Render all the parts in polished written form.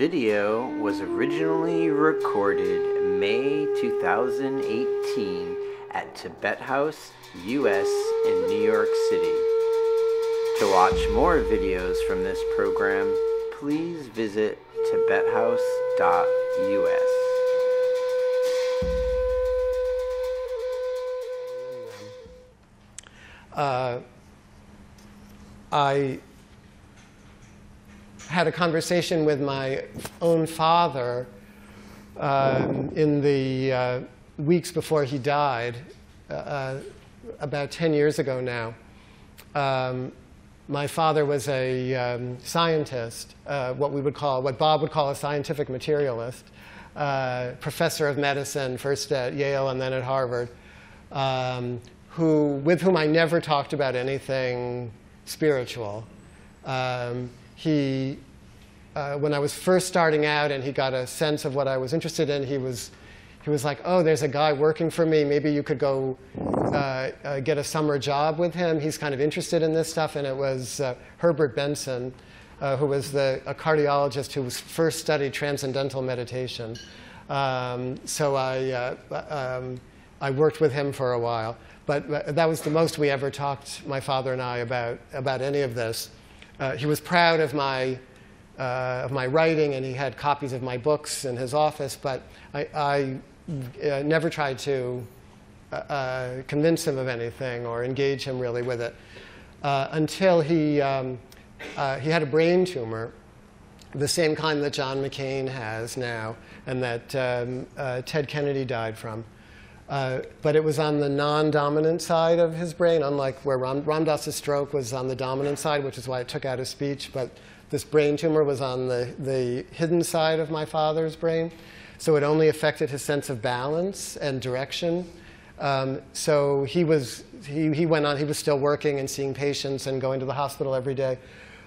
video was originally recorded May 2018 at Tibet House US in New York City. To watch more videos from this program, please visit tibethouse.us. I had a conversation with my own father in the weeks before he died, about 10 years ago now. My father was a scientist, what Bob would call a scientific materialist, professor of medicine, first at Yale and then at Harvard, with whom I never talked about anything spiritual. When I was first starting out and he got a sense of what I was interested in, he was like, oh, there's a guy working for me. Maybe you could go get a summer job with him. He's kind of interested in this stuff. And it was Herbert Benson, who was a cardiologist who first studied transcendental meditation. So I worked with him for a while. But that was the most we ever talked, my father and I, about any of this. He was proud of my writing, and he had copies of my books in his office. But I never tried to convince him of anything or engage him really with it until he had a brain tumor, the same kind that John McCain has now and that Ted Kennedy died from. But it was on the non-dominant side of his brain, unlike where Ram Dass's stroke was on the dominant side, which is why it took out his speech. But this brain tumor was on the hidden side of my father's brain. So it only affected his sense of balance and direction. So he went on. He was still working and seeing patients and going to the hospital every day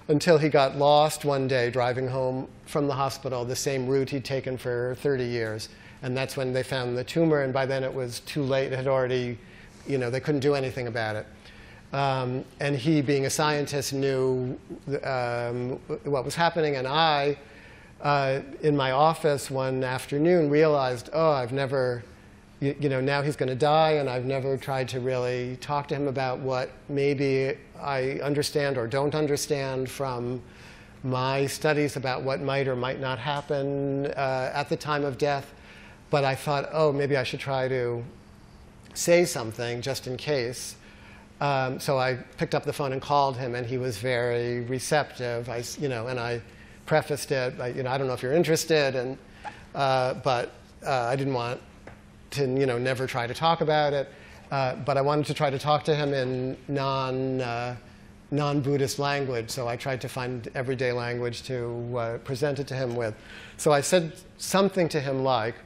until he got lost one day driving home from the hospital, the same route he'd taken for 30 years. And that's when they found the tumor. And by then, it was too late. It had already, you know, they couldn't do anything about it. And he, being a scientist, knew what was happening. And I, in my office one afternoon, realized, oh, I've never, you know, now he's going to die. And I've never tried to really talk to him about what maybe I understand or don't understand from my studies about what might or might not happen at the time of death. But I thought, oh, maybe I should try to say something just in case. So I picked up the phone and called him, and he was very receptive. And I prefaced it by, I don't know if you're interested, and but I didn't want to, never try to talk about it. But I wanted to try to talk to him in non-Buddhist language, so I tried to find everyday language to present it to him with. So I said something to him like,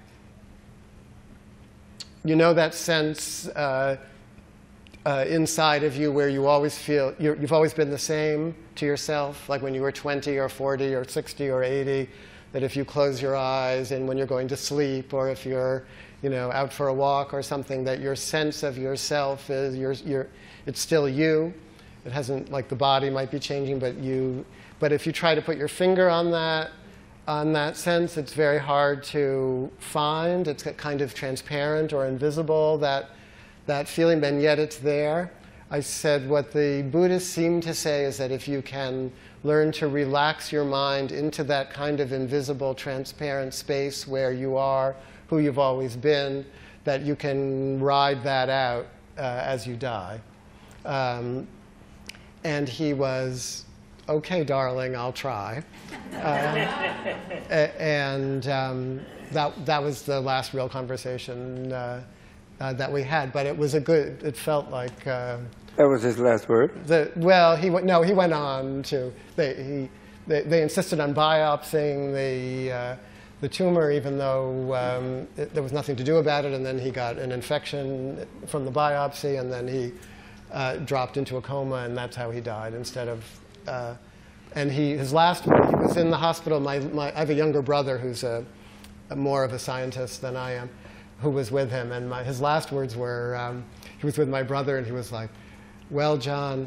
you know that sense inside of you where you always feel you've always been the same to yourself, like when you were 20 or 40 or 60 or 80, that if you close your eyes and when you're going to sleep or if you're, out for a walk or something, that your sense of yourself is it's still you. It hasn't, like the body might be changing, but if you try to put your finger on that. On that sense, it's very hard to find. It's kind of transparent or invisible, that feeling, and yet it's there. I said what the Buddhists seem to say is that if you can learn to relax your mind into that kind of invisible, transparent space where you are, who you've always been, that you can ride that out as you die. And he was, okay, darling, I'll try. That was the last real conversation that we had. But it was a good, it felt like. That was his last word? Well, he went on to, they insisted on biopsying the tumor, even though there was nothing to do about it. And then he got an infection from the biopsy. And then he dropped into a coma. And that's how he died instead of. His last one, he was in the hospital. I have a younger brother who's more of a scientist than I am, who was with him. And his last words were, he was with my brother, and he was like, well, John,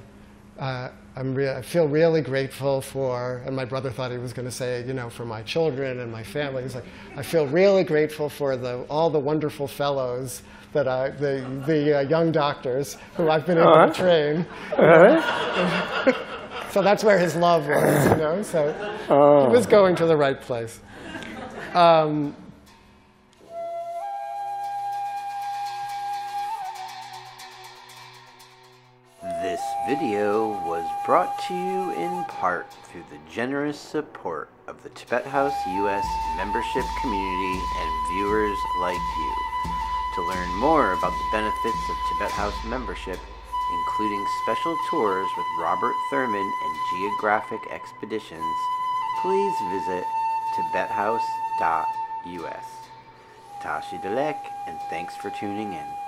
I feel really grateful for, and my brother thought he was going to say, you know, for my children and my family. He's like, I feel really grateful for all the wonderful fellows that the young doctors who I've been able to train. So that's where his love was, you know. So he was going to the right place. This video was brought to you in part through the generous support of the Tibet House US membership community and viewers like you. To learn more about the benefits of Tibet House membership, including special tours with Robert Thurman and Geographic Expeditions, please visit tibethouse.us. Tashi Delek, and thanks for tuning in.